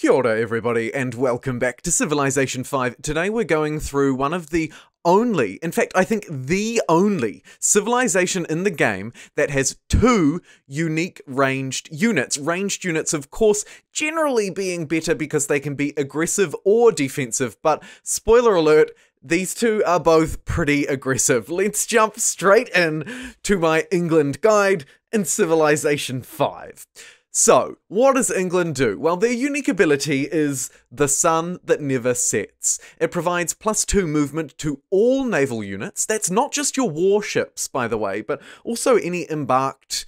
Kia ora everybody, and welcome back to Civilization V. Today we're going through one of the only, in fact I think the only, civilization in the game that has two unique ranged units. Ranged units of course generally being better because they can be aggressive or defensive, but spoiler alert, these two are both pretty aggressive. Let's jump straight in to my England guide in Civilization V. So, what does England do? Well, their unique ability is the Sun That Never Sets. It provides +2 movement to all naval units. That's not just your warships, by the way, but also any embarked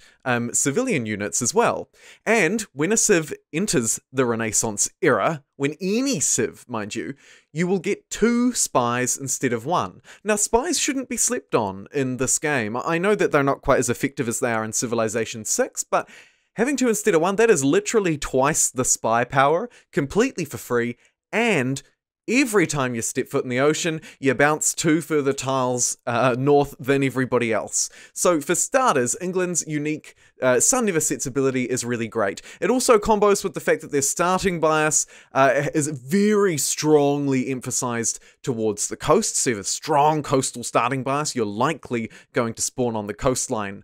civilian units as well. And when a civ enters the Renaissance era, when any civ, mind you, you will get 2 spies instead of 1. Now, spies shouldn't be slept on in this game. I know that they're not quite as effective as they are in Civilization VI, but having 2 instead of 1, that is literally twice the spy power, completely for free, and every time you step foot in the ocean, you bounce 2 further tiles north than everybody else. So for starters, England's unique Sun Never Sets ability is really great. It also combos with the fact that their starting bias is very strongly emphasized towards the coast. So you have a strong coastal starting bias, you're likely going to spawn on the coastline.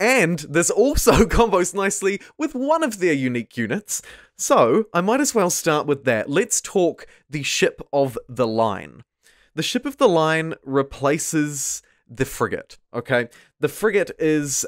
And this also combos nicely with one of their unique units, so I might as well start with that. Let's talk the Ship of the Line. The Ship of the Line replaces the Frigate, okay? The Frigate is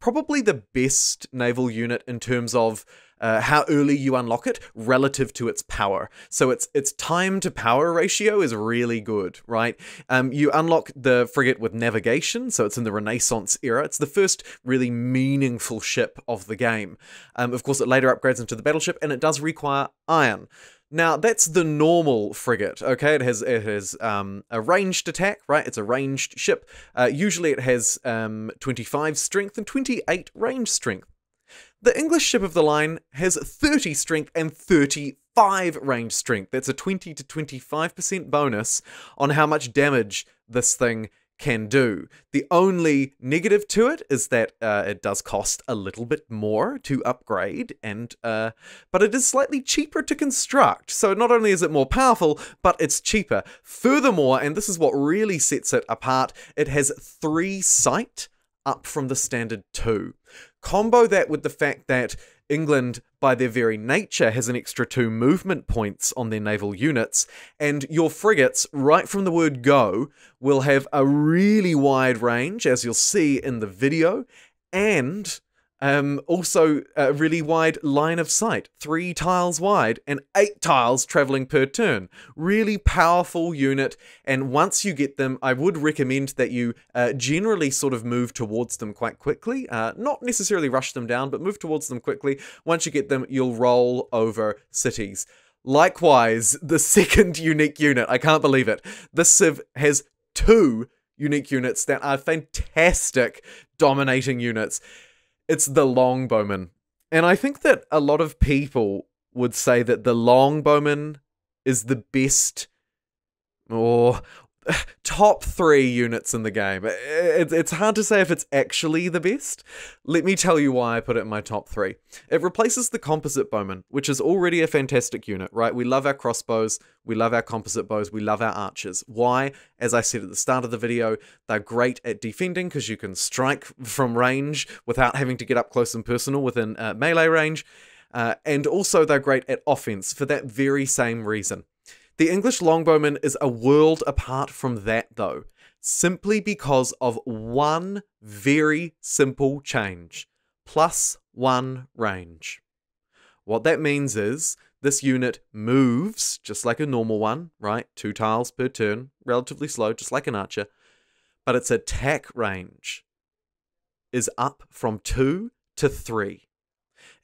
probably the best naval unit in terms of how early you unlock it relative to its power. So its time to power ratio is really good, right? You unlock the Frigate with navigation, so it's in the Renaissance era. It's the first really meaningful ship of the game. Of course, it later upgrades into the battleship, and it does require iron. Now, that's the normal Frigate, okay? It has a ranged attack, right? It's a ranged ship. Usually it has 25 strength and 28 range strength. The English Ship of the Line has 30 strength and 35 range strength. That's a 20 to 25% bonus on how much damage this thing can do. The only negative to it is that it does cost a little bit more to upgrade, and but it is slightly cheaper to construct. So not only is it more powerful, but it's cheaper. Furthermore, and this is what really sets it apart, it has 3 sight up from the standard 2. Combo that with the fact that England, by their very nature, has an extra 2 movement points on their naval units, and your frigates, right from the word go, will have a really wide range, as you'll see in the video, and also a really wide line of sight, 3 tiles wide and 8 tiles traveling per turn. Really powerful unit, and once you get them, I would recommend that you generally sort of move towards them quite quickly. Not necessarily rush them down, but move towards them quickly. Once you get them, you'll roll over cities. Likewise, the second unique unit, I can't believe it, this civ has 2 unique units that are fantastic dominating units. It's the Longbowman, and I think that a lot of people would say that the Longbowman is the best, or top 3 units in the game. It's hard to say if it's actually the best. Let me tell you why I put it in my top 3. It replaces the composite bowman, which is already a fantastic unit, right? We love our crossbows, we love our composite bows, we love our archers. Why? As I said at the start of the video, they're great at defending because you can strike from range without having to get up close and personal within melee range, and also they're great at offense for that very same reason. The English Longbowman is a world apart from that though, simply because of one very simple change, +1 range. What that means is this unit moves just like a normal one, right? 2 tiles per turn, relatively slow, just like an archer, but its attack range is up from 2 to 3.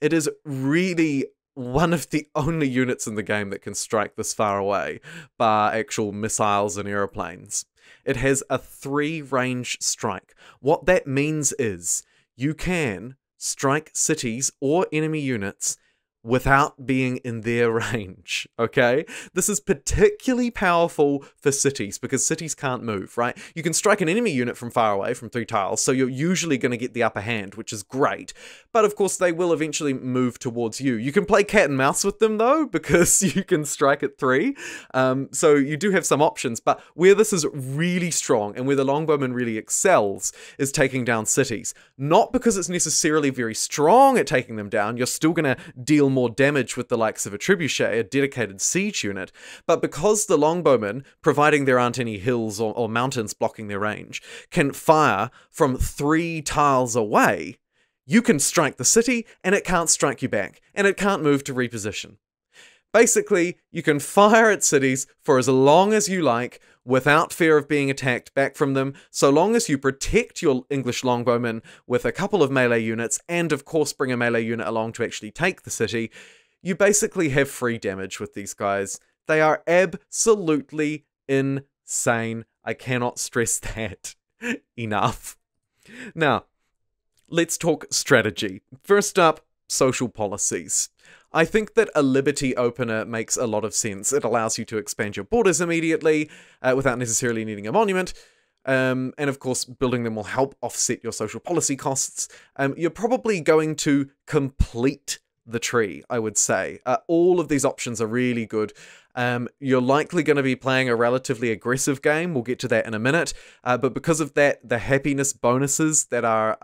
It is really one of the only units in the game that can strike this far away, bar actual missiles and aeroplanes. It has a 3 range strike. What that means is you can strike cities or enemy units without being in their range, okay? This is particularly powerful for cities, because cities can't move, right? You can strike an enemy unit from far away, from 3 tiles, so you're usually going to get the upper hand, which is great. But of course, they will eventually move towards you. You can play cat and mouse with them, though, because you can strike at 3. So you do have some options, but where this is really strong, and where the Longbowman really excels, is taking down cities. Not because it's necessarily very strong at taking them down, you're still going to deal more damage with the likes of a trebuchet, a dedicated siege unit, but because the Longbowmen, providing there aren't any hills or mountains blocking their range, can fire from 3 tiles away, you can strike the city and it can't strike you back, and it can't move to reposition. Basically, you can fire at cities for as long as you like without fear of being attacked back from them, so long as you protect your English Longbowman with a couple of melee units and of course bring a melee unit along to actually take the city. You basically have free damage with these guys. They are absolutely insane. I cannot stress that enough. Now, let's talk strategy. First up, social policies. I think that a liberty opener makes a lot of sense. It allows you to expand your borders immediately without necessarily needing a monument. And of course, building them will help offset your social policy costs. You're probably going to complete the tree, I would say. All of these options are really good. You're likely going to be playing a relatively aggressive game. We'll get to that in a minute. But because of that, the happiness bonuses that are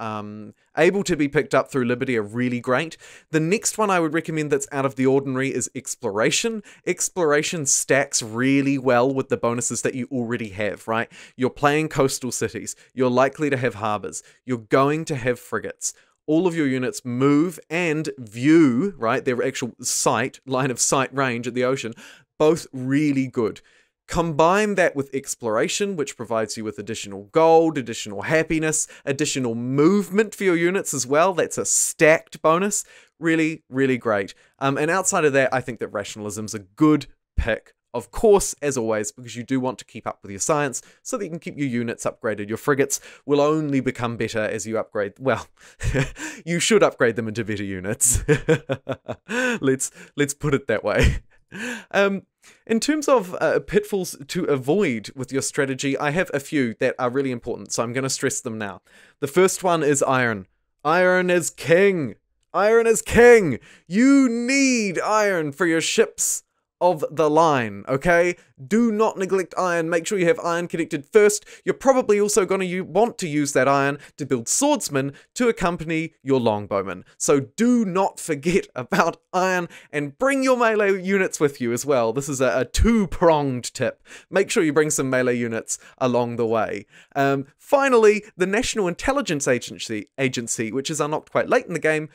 able to be picked up through Liberty are really great. The next one I would recommend that's out of the ordinary is Exploration. Exploration stacks really well with the bonuses that you already have, right? You're playing coastal cities. You're likely to have harbours. You're going to have frigates. All of your units move and view, right, their actual sight, line of sight range at the ocean, both really good. Combine that with exploration, which provides you with additional gold, additional happiness, additional movement for your units as well. That's a stacked bonus. Really, really great. And outside of that, I think that rationalism's a good pick. Of course, as always, because you do want to keep up with your science so that you can keep your units upgraded. Your frigates will only become better as you upgrade. Well, you should upgrade them into better units. Let's put it that way. In terms of pitfalls to avoid with your strategy, I have a few that are really important, so I'm going to stress them now. The first one is iron. Iron is king. Iron is king. You need iron for your ships of the line, okay? Do not neglect iron. Make sure you have iron connected first. You're probably also going to want to use that iron to build swordsmen to accompany your longbowmen. So do not forget about iron, and bring your melee units with you as well. This is a two-pronged tip. Make sure you bring some melee units along the way. Finally, the National Intelligence Agency, which is unlocked quite late in the game,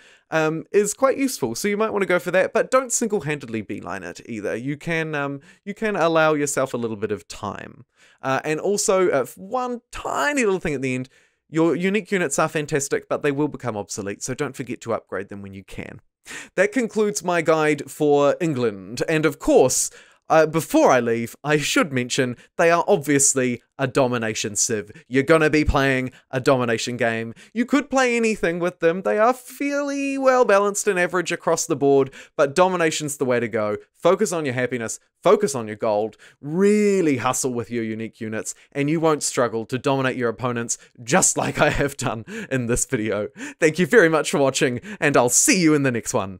is quite useful, so you might want to go for that, but don't single-handedly beeline it either. You can allow yourself a little bit of time. And also, one tiny little thing at the end, your unique units are fantastic, but they will become obsolete, so don't forget to upgrade them when you can. That concludes my guide for England, and of course, before I leave, I should mention they are obviously a domination civ. You're gonna be playing a domination game. You could play anything with them. They are fairly well balanced and average across the board, but domination's the way to go. Focus on your happiness, focus on your gold, really hustle with your unique units, and you won't struggle to dominate your opponents just like I have done in this video. Thank you very much for watching, and I'll see you in the next one.